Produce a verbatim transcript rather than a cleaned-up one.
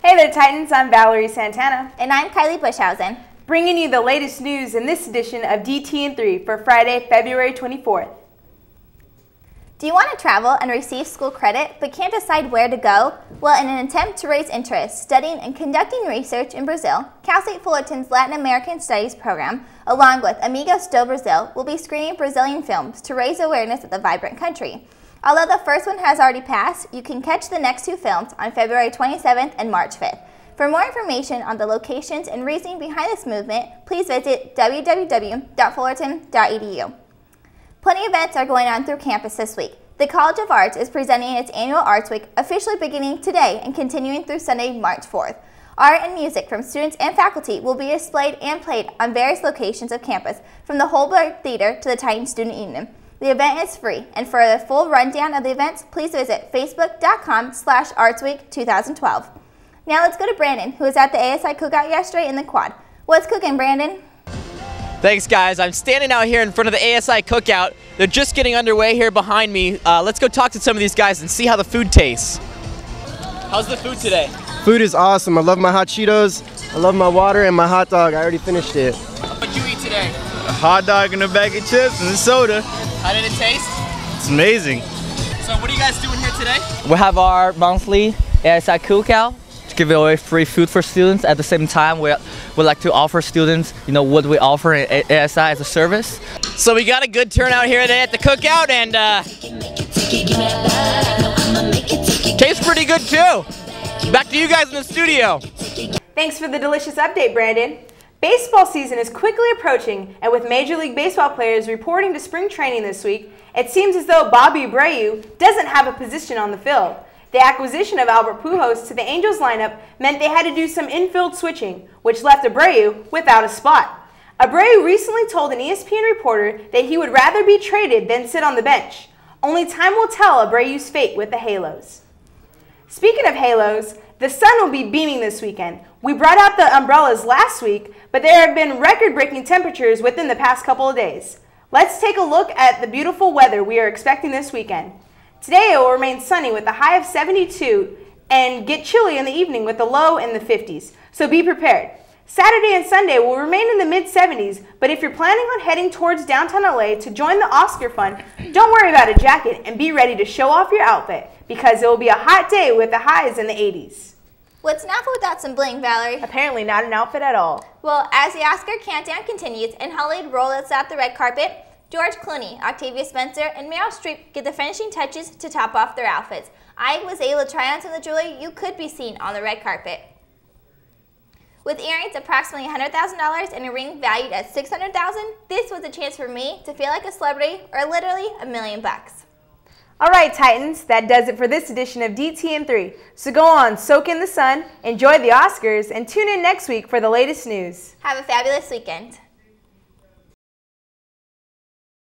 Hey there, Titans. I'm Valerie Santana. And I'm Kiley Buschhausen, bringing you the latest news in this edition of D T N three for Friday, February twenty-fourth. Do you want to travel and receive school credit but can't decide where to go? Well, in an attempt to raise interest, studying and conducting research in Brazil, Cal State Fullerton's Latin American Studies program, along with Amigos do Brazil, will be screening Brazilian films to raise awareness of the vibrant country. Although the first one has already passed, you can catch the next two films on February twenty-seventh and March fifth. For more information on the locations and reasoning behind this movement, please visit w w w dot fullerton dot e d u. Plenty of events are going on through campus this week. The College of Arts is presenting its annual Arts Week, officially beginning today and continuing through Sunday, March fourth. Art and music from students and faculty will be displayed and played on various locations of campus, from the Holberg Theater to the Titan Student Union. The event is free, and for the full rundown of the events, please visit facebook dot com slash artsweek twenty twelve. Now let's go to Brandon, who was at the A S I cookout yesterday in the quad. What's cooking, Brandon? Thanks, guys. I'm standing out here in front of the A S I cookout. They're just getting underway here behind me. Uh, let's go talk to some of these guys and see how the food tastes. How's the food today? Food is awesome. I love my hot Cheetos, I love my water, and my hot dog. I already finished it. What'd you eat today? A hot dog and a bag of chips and a soda. How did it taste? It's amazing. So what are you guys doing here today? We have our monthly A S I cookout to give away free food for students. At the same time, we would like to offer students, you know, what we offer at A S I as a service. So we got a good turnout here today at the cookout, and uh, tastes pretty good too. Back to you guys in the studio. Thanks for the delicious update, Brandon. Baseball season is quickly approaching, and with Major League Baseball players reporting to spring training this week, it seems as though Bobby Abreu doesn't have a position on the field. The acquisition of Albert Pujols to the Angels lineup meant they had to do some infield switching, which left Abreu without a spot. Abreu recently told an E S P N reporter that he would rather be traded than sit on the bench. Only time will tell Abreu's fate with the Halos. Speaking of Halos, the sun will be beaming this weekend. We brought out the umbrellas last week, but there have been record-breaking temperatures within the past couple of days. Let's take a look at the beautiful weather we are expecting this weekend. Today it will remain sunny with a high of seventy-two and get chilly in the evening with a low in the fifties, so be prepared. Saturday and Sunday will remain in the mid seventies, but if you're planning on heading towards downtown L A to join the Oscar fun, don't worry about a jacket and be ready to show off your outfit, because it will be a hot day with the highs in the eighties. What's an outfit without some bling, Valerie? Apparently not an outfit at all. Well, as the Oscar countdown continues and Hollywood rolls out the red carpet, George Clooney, Octavia Spencer, and Meryl Streep get the finishing touches to top off their outfits. I was able to try on some of the jewelry you could be seen on the red carpet. With earrings approximately one hundred thousand dollars and a ring valued at six hundred thousand dollars, this was a chance for me to feel like a celebrity or literally a million bucks. All right, Titans, that does it for this edition of D T N three. So go on, soak in the sun, enjoy the Oscars, and tune in next week for the latest news. Have a fabulous weekend.